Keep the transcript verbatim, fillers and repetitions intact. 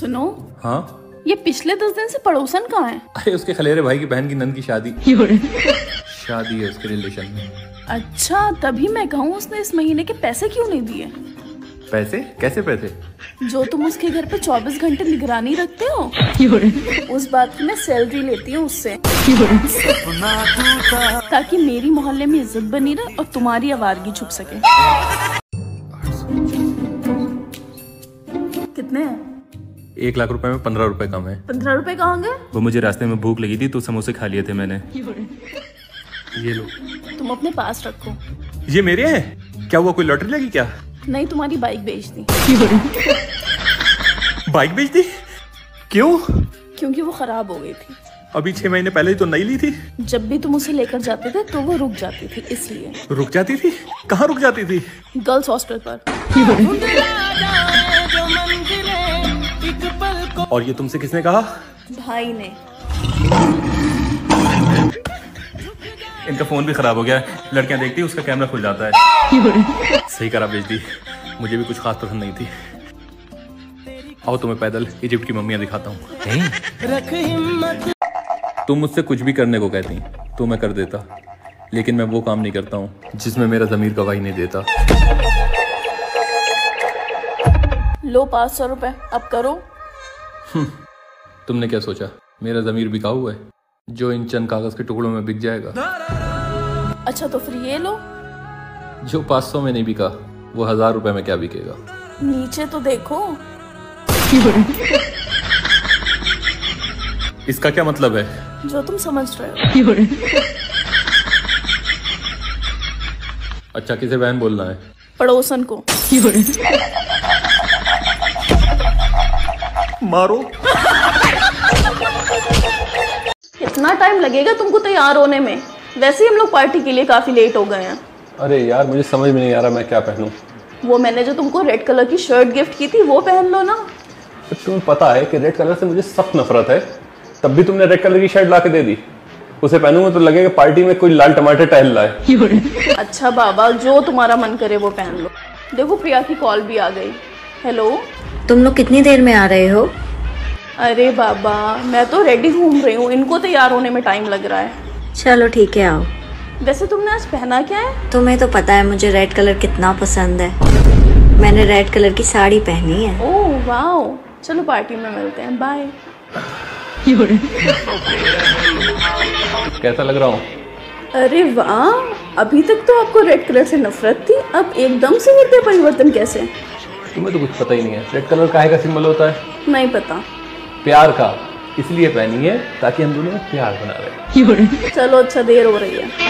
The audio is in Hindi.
सुनो। हाँ ये पिछले दस दिन से पड़ोसन कहाँ है? अरे उसके खलेरे भाई की बहन की नंद की शादी शादी है उसके रिलेशन में। अच्छा तभी मैं कहूँ उसने इस महीने के पैसे क्यों नहीं दिए? पैसे? कैसे पैसे? जो तुम उसके घर पे चौबीस घंटे निगरानी रखते हो उस बात की मैं सैलरी लेती हूँ उससे ताकि मेरी मोहल्ले में इज्जत बनी रहे और तुम्हारी आवारगी छुप सके। कितने हैं? एक लाख रुपए में पंद्रह रुपए कम है। पंद्रह रुपए कहाँ गए? वो मुझे रास्ते में भूख लगी थी तो समोसे खा लिए थे मैंने। ये लो। तुम अपने पास रखो। ये मेरे हैं? क्या हुआ, कोई लॉटरी लगी क्या? नहीं, तुम्हारी बाइक बेच दी। बाइक बेच दी? क्यों? क्योंकि वो खराब हो गई थी। अभी छह महीने पहले तो नई ली थी। जब भी तुम उसे लेकर जाते थे तो वो रुक जाती थी, इसलिए। रुक जाती थी? कहाँ रुक जाती थी? गर्ल्स हॉस्टल पर। और ये तुमसे किसने कहा? भाई ने। इनका फोन भी खराब हो गया है, लड़कियां देखती है उसका कैमरा खुल जाता है। सही करा बेच दी, मुझे भी कुछ खास पसंद नहीं थी। आओ तुम्हें पैदल इजिप्ट की मम्मियां दिखाता हूँ। तुम मुझसे कुछ भी करने को कहती तो मैं कर देता, लेकिन मैं वो काम नहीं करता हूँ जिसमें मेरा ज़मीर गवाही नहीं देता। लो पाँच सौ रुपए, अब करो। तुमने क्या सोचा मेरा ज़मीर बिका हुआ है जो इन चंद कागज के टुकड़ों में बिक जाएगा? अच्छा तो फिर ये लो। जो पाँच सौ में नहीं बिका वो हजार रुपए में क्या बिकेगा? नीचे तो देखो। इसका क्या मतलब है? जो तुम समझ रहे हो। अच्छा किसे बहन बोलना है? पड़ोसन को। मारो। इतना टाइम लगेगा तुमको तैयार होने में? वैसे ही हम लोग पार्टी के लिए काफी लेट हो गए हैं। अरे यार मुझे समझ में नहीं आ रहा मैं क्या पहनूं। वो मैंने जो तुमको रेड कलर की शर्ट गिफ्ट की थी वो पहन लो ना। तो तुम्हें पता है कि रेड कलर से मुझे सख्त नफरत है, तब भी तुमने रेड कलर की शर्ट ला के दे दी। उसे पहनूंगा तो लगेगा पार्टी में कोई लाल टमाटर टहल रहा है। अच्छा बाबा जो तुम्हारा मन करे वो पहन लो। देखो प्रिया की कॉल भी आ गई। हेलो, तुम लोग कितनी देर में आ रहे हो? अरे बाबा मैं तो रेडी घूम रही हूँ, इनको तैयार होने में टाइम लग रहा है। चलो ठीक है आओ। वैसे तुमने आज पहना क्या है? तुम्हें तो पता है मुझे रेड कलर कितना पसंद है, मैंने रेड कलर की साड़ी पहनी है। ओह वाओ, चलो पार्टी में मिलते हैं, बाय। कैसा लग रहा हूँ? अरे वाह, अभी तक तो आपको रेड कलर से नफरत थी, अब एकदम से नित्य परिवर्तन कैसे? तुम्हें तो कुछ पता ही नहीं है रेड कलर काहे का सिंबल होता है। नहीं पता। प्यार का, इसलिए पहनी है ताकि हम दोनों प्यार बना रहे। चलो अच्छा, देर हो रही है।